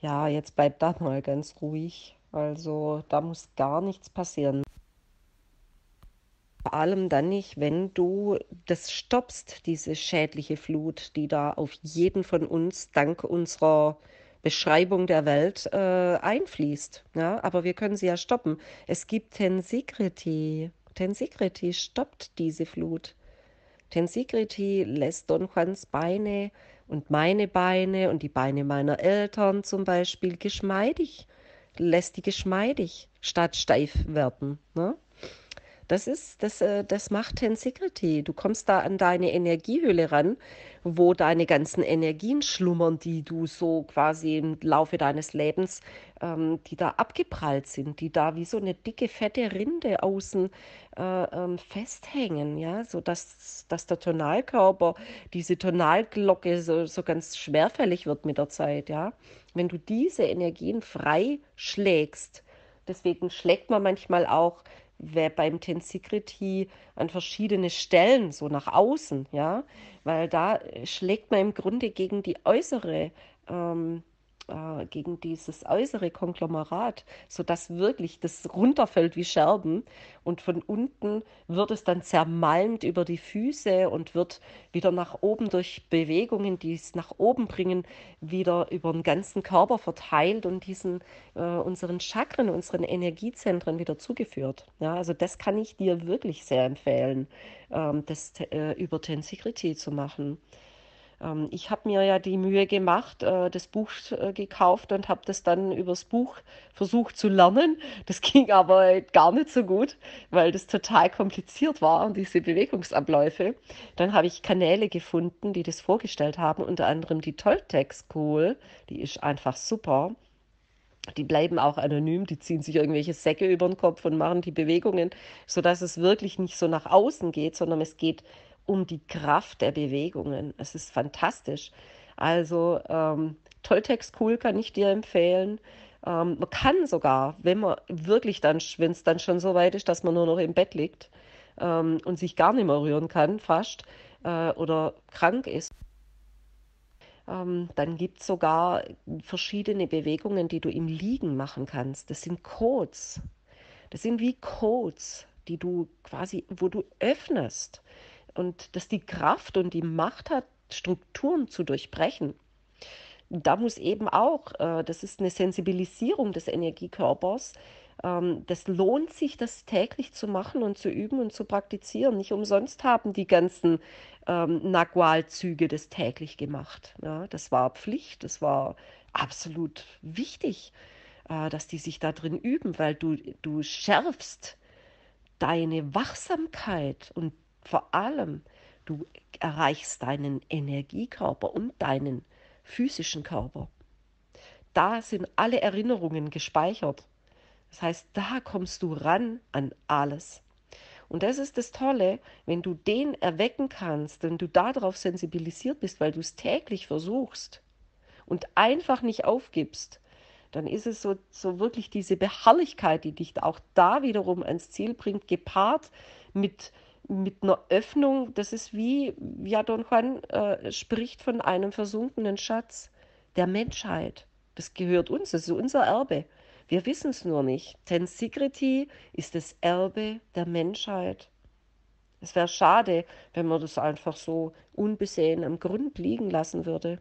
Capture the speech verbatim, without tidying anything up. Ja, jetzt bleibt da mal ganz ruhig. Also da muss gar nichts passieren. Vor allem dann nicht, wenn du das stoppst, diese schädliche Flut, die da auf jeden von uns dank unserer Beschreibung der Welt äh, einfließt. Ja? Aber wir können sie ja stoppen. Es gibt Tensegrity. Tensegrity stoppt diese Flut. Tensegrity lässt Don Juans Beine und meine Beine und die Beine meiner Eltern zum Beispiel geschmeidig, lässt die geschmeidig statt steif werden. Ne? Das ist, das, das macht Tensegrity. Du kommst da an deine Energiehöhle ran, wo deine ganzen Energien schlummern, die du so quasi im Laufe deines Lebens, ähm, die da abgeprallt sind, die da wie so eine dicke, fette Rinde außen äh, ähm, festhängen, ja, so dass, dass der Tonalkörper, diese Tonalglocke so, so ganz schwerfällig wird mit der Zeit, ja. Wenn du diese Energien frei schlägst, deswegen schlägt man manchmal auch wer beim Tensegrity an verschiedene Stellen, so nach außen, ja, weil da schlägt man im Grunde gegen die äußere, ähm, äh, gegen dieses äußere Konglomerat, sodass wirklich das runterfällt wie Scherben und von unten wird es dann zermalmt über die Füße und wird wieder nach oben durch Bewegungen, die es nach oben bringen, wieder über den ganzen Körper verteilt und diesen äh, unseren Chakren, unseren Energiezentren wieder zugeführt. Ja, also das kann ich dir wirklich sehr empfehlen, ähm, das äh, über Tensegrity zu machen. Ähm, ich habe mir ja die Mühe gemacht, äh, das Buch äh, gekauft und habe das dann übers Buch versucht zu lernen. Das ging aber gar nicht so gut, weil das total kompliziert war und diese Bewegungsabläufe. Dann habe ich Kanäle gefunden, die das vorgestellt haben, unter anderem die Toltec School, die ist einfach super. Die bleiben auch anonym, die ziehen sich irgendwelche Säcke über den Kopf und machen die Bewegungen, sodass es wirklich nicht so nach außen geht, sondern es geht um die Kraft der Bewegungen. Es ist fantastisch. Also ähm, Toltec School kann ich dir empfehlen. Ähm, man kann sogar, wenn man wirklich dann, wenn es dann schon so weit ist, dass man nur noch im Bett liegt ähm, und sich gar nicht mehr rühren kann, fast, äh, oder krank ist, dann gibt es sogar verschiedene Bewegungen, die du im Liegen machen kannst. Das sind Codes. Das sind wie Codes, die du quasi, wo du öffnest. Und das die Kraft und die Macht hat, Strukturen zu durchbrechen. Da muss eben auch, das ist eine Sensibilisierung des Energiekörpers, das lohnt sich, das täglich zu machen und zu üben und zu praktizieren. Nicht umsonst haben die ganzen ähm, Nagualzüge das täglich gemacht. Ja, das war Pflicht, das war absolut wichtig, äh, dass die sich da drin üben, weil du, du schärfst deine Wachsamkeit und vor allem du erreichst deinen Energiekörper und deinen physischen Körper. Da sind alle Erinnerungen gespeichert. Das heißt, da kommst du ran an alles. Und das ist das Tolle, wenn du den erwecken kannst, wenn du darauf sensibilisiert bist, weil du es täglich versuchst und einfach nicht aufgibst, dann ist es so, so wirklich diese Beharrlichkeit, die dich auch da wiederum ans Ziel bringt, gepaart mit, mit einer Öffnung. Das ist wie, ja, Don Juan äh, spricht von einem versunkenen Schatz der Menschheit. Das gehört uns, das ist unser Erbe. Wir wissen es nur nicht. Tensegrity ist das Erbe der Menschheit. Es wäre schade, wenn man das einfach so unbesehen am Grund liegen lassen würde.